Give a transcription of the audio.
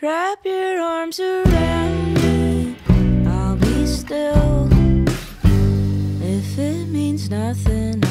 Wrap your arms around me, I'll be still if it means nothing.